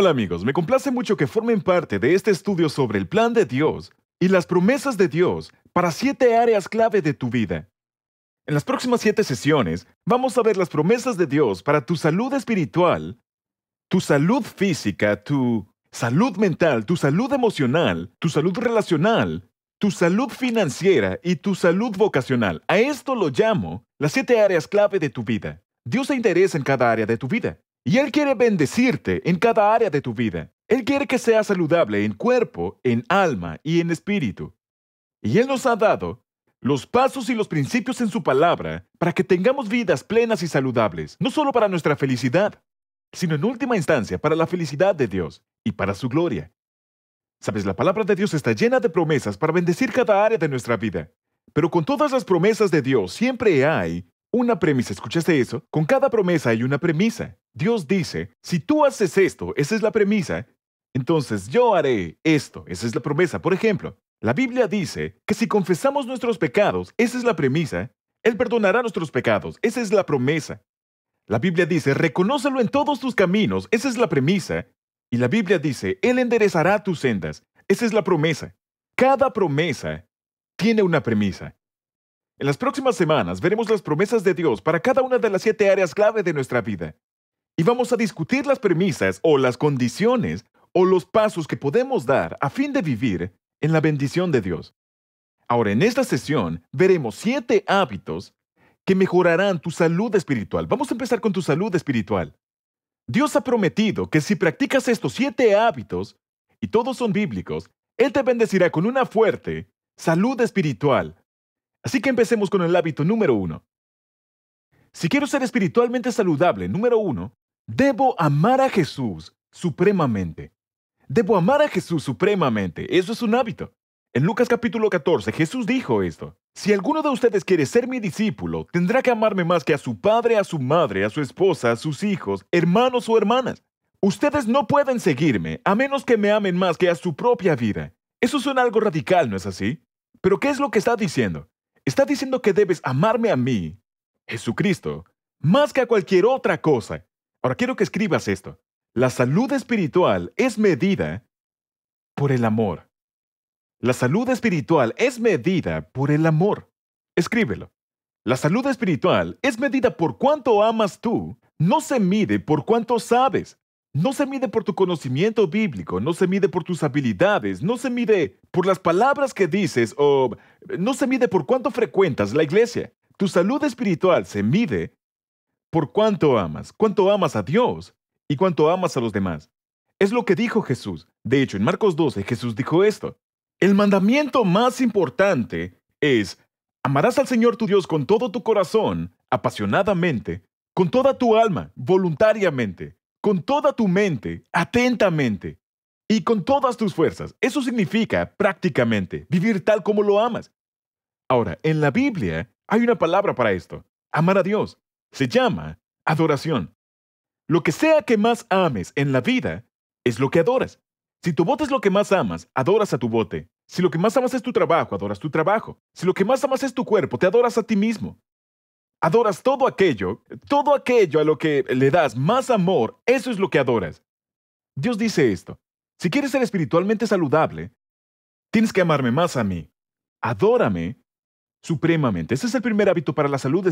Hola amigos, me complace mucho que formen parte de este estudio sobre el plan de Dios y las promesas de Dios para 7 áreas clave de tu vida. En las próximas 7 sesiones, vamos a ver las promesas de Dios para tu salud espiritual, tu salud física, tu salud mental, tu salud emocional, tu salud relacional, tu salud financiera y tu salud vocacional. A esto lo llamo las 7 áreas clave de tu vida. Dios se interesa en cada área de tu vida. Y Él quiere bendecirte en cada área de tu vida. Él quiere que seas saludable en cuerpo, en alma y en espíritu. Y Él nos ha dado los pasos y los principios en su palabra para que tengamos vidas plenas y saludables, no solo para nuestra felicidad, sino en última instancia para la felicidad de Dios y para su gloria. Sabes, la palabra de Dios está llena de promesas para bendecir cada área de nuestra vida. Pero con todas las promesas de Dios siempre hay una premisa. ¿Escuchaste eso? Con cada promesa hay una premisa. Dios dice, si tú haces esto, esa es la premisa, entonces yo haré esto, esa es la promesa. Por ejemplo, la Biblia dice que si confesamos nuestros pecados, esa es la premisa, Él perdonará nuestros pecados, esa es la promesa. La Biblia dice, reconócelo en todos tus caminos, esa es la premisa. Y la Biblia dice, Él enderezará tus sendas, esa es la promesa. Cada promesa tiene una premisa. En las próximas semanas veremos las promesas de Dios para cada una de las 7 áreas clave de nuestra vida. Y vamos a discutir las premisas o las condiciones o los pasos que podemos dar a fin de vivir en la bendición de Dios. Ahora, en esta sesión veremos 7 hábitos que mejorarán tu salud espiritual. Vamos a empezar con tu salud espiritual. Dios ha prometido que si practicas estos 7 hábitos, y todos son bíblicos, Él te bendecirá con una fuerte salud espiritual. Así que empecemos con el hábito número 1. Si quiero ser espiritualmente saludable, número 1, debo amar a Jesús supremamente. Debo amar a Jesús supremamente. Eso es un hábito. En Lucas capítulo 14, Jesús dijo esto. Si alguno de ustedes quiere ser mi discípulo, tendrá que amarme más que a su padre, a su madre, a su esposa, a sus hijos, hermanos o hermanas. Ustedes no pueden seguirme a menos que me amen más que a su propia vida. Eso suena algo radical, ¿no es así? Pero ¿qué es lo que está diciendo? Está diciendo que debes amarme a mí, Jesucristo, más que a cualquier otra cosa. Ahora quiero que escribas esto. La salud espiritual es medida por el amor. La salud espiritual es medida por el amor. Escríbelo. La salud espiritual es medida por cuánto amas tú. No se mide por cuánto sabes. No se mide por tu conocimiento bíblico. No se mide por tus habilidades. No se mide por las palabras que dices o no se mide por cuánto frecuentas la iglesia. Tu salud espiritual se mide por cuánto amas a Dios y cuánto amas a los demás. Es lo que dijo Jesús. De hecho, en Marcos 12, Jesús dijo esto. El mandamiento más importante es, amarás al Señor tu Dios con todo tu corazón, apasionadamente, con toda tu alma, voluntariamente, con toda tu mente, atentamente, y con todas tus fuerzas. Eso significa, prácticamente, vivir tal como lo amas. Ahora, en la Biblia, hay una palabra para esto. Amar a Dios. Se llama adoración. Lo que sea que más ames en la vida es lo que adoras. Si tu bote es lo que más amas, adoras a tu bote. Si lo que más amas es tu trabajo, adoras tu trabajo. Si lo que más amas es tu cuerpo, te adoras a ti mismo. Adoras todo aquello a lo que le das más amor, eso es lo que adoras. Dios dice esto. Si quieres ser espiritualmente saludable, tienes que amarme más a mí. Adórame supremamente. Ese es el primer hábito para la salud.